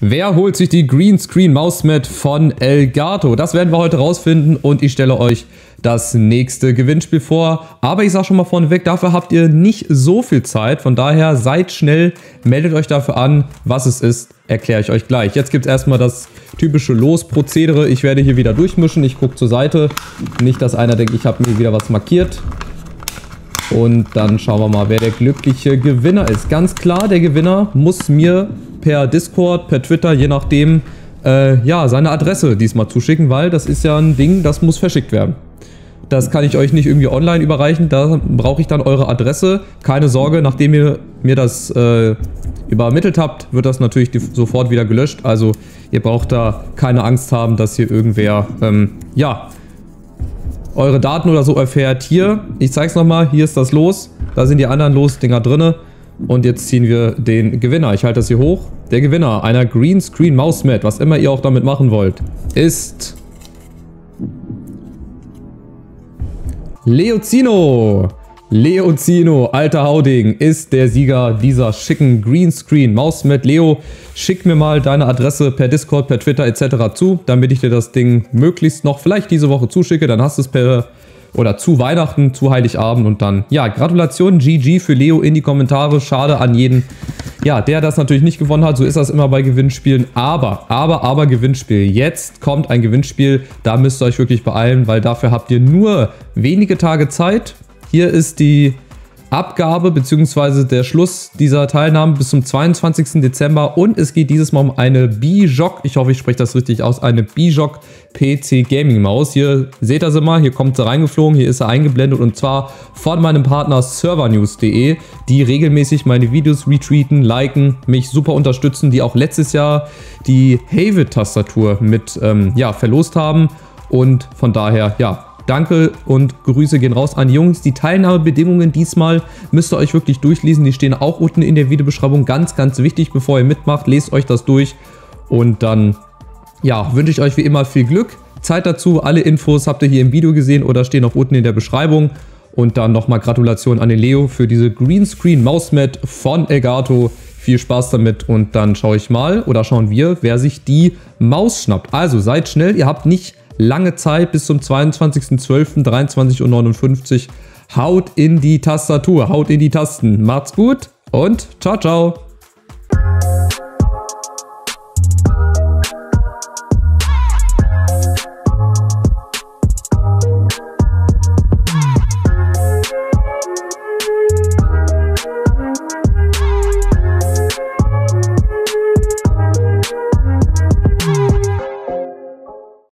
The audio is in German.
Wer holt sich die Greenscreen Mausmat von Elgato? Das werden wir heute rausfinden und ich stelle euch das nächste Gewinnspiel vor. Aber ich sage schon mal vorneweg, dafür habt ihr nicht so viel Zeit. Von daher seid schnell, meldet euch dafür an. Was es ist, erkläre ich euch gleich. Jetzt gibt es erstmal das typische Losprozedere. Ich werde hier wieder durchmischen. Ich gucke zur Seite. Nicht, dass einer denkt, ich habe mir wieder was markiert. Und dann schauen wir mal, wer der glückliche Gewinner ist. Ganz klar, der Gewinner muss mir per Discord, per Twitter, je nachdem, ja, seine Adresse diesmal zuschicken, weil das ist ja ein Ding, das muss verschickt werden. Das kann ich euch nicht irgendwie online überreichen, da brauche ich dann eure Adresse. Keine Sorge, nachdem ihr mir das übermittelt habt, wird das natürlich sofort wieder gelöscht. Also ihr braucht da keine Angst haben, dass hier irgendwer, ja, eure Daten oder so erfährt. Hier, ich zeige es nochmal, hier ist das Los, da sind die anderen Losdinger drinne. Und jetzt ziehen wir den Gewinner. Ich halte das hier hoch. Der Gewinner einer Greenscreen Mausmat, was immer ihr auch damit machen wollt, ist Leo Zino. Leo Zino, alter Hauding, ist der Sieger dieser schicken Greenscreen Mausmat. Leo, schick mir mal deine Adresse per Discord, per Twitter etc. zu, damit ich dir das Ding möglichst noch vielleicht diese Woche zuschicke. Dann hast du es per... oder zu Weihnachten, zu Heiligabend und dann, ja, Gratulation, GG für Leo in die Kommentare. Schade an jeden, ja, der das natürlich nicht gewonnen hat. So ist das immer bei Gewinnspielen. Aber Gewinnspiel. Jetzt kommt ein Gewinnspiel. Da müsst ihr euch wirklich beeilen, weil dafür habt ihr nur wenige Tage Zeit. Hier ist die Abgabe bzw. der Schluss dieser Teilnahme bis zum 22. Dezember und es geht dieses Mal um eine Biijok, ich hoffe ich spreche das richtig aus, eine Biijok PC Gaming Maus. Hier seht ihr sie mal, hier kommt sie reingeflogen, hier ist sie eingeblendet und zwar von meinem Partner ServerNews.de, die regelmäßig meine Videos retweeten, liken, mich super unterstützen, die auch letztes Jahr die Havit Tastatur mit ja, verlost haben und von daher, ja, danke und Grüße gehen raus an die Jungs. Die Teilnahmebedingungen diesmal müsst ihr euch wirklich durchlesen. Die stehen auch unten in der Videobeschreibung. Ganz, ganz wichtig, bevor ihr mitmacht. Lest euch das durch. Und dann, ja, wünsche ich euch wie immer viel Glück. Zeit dazu. Alle Infos habt ihr hier im Video gesehen oder stehen auch unten in der Beschreibung. Und dann nochmal Gratulation an den Leo für diese Greenscreen Mausmat von Elgato. Viel Spaß damit und dann schaue ich mal oder schauen wir, wer sich die Maus schnappt. Also seid schnell. Ihr habt nicht lange Zeit bis zum 22.12. 23:59 Uhr. Haut in die Tastatur, haut in die Tasten. Macht's gut und ciao, ciao.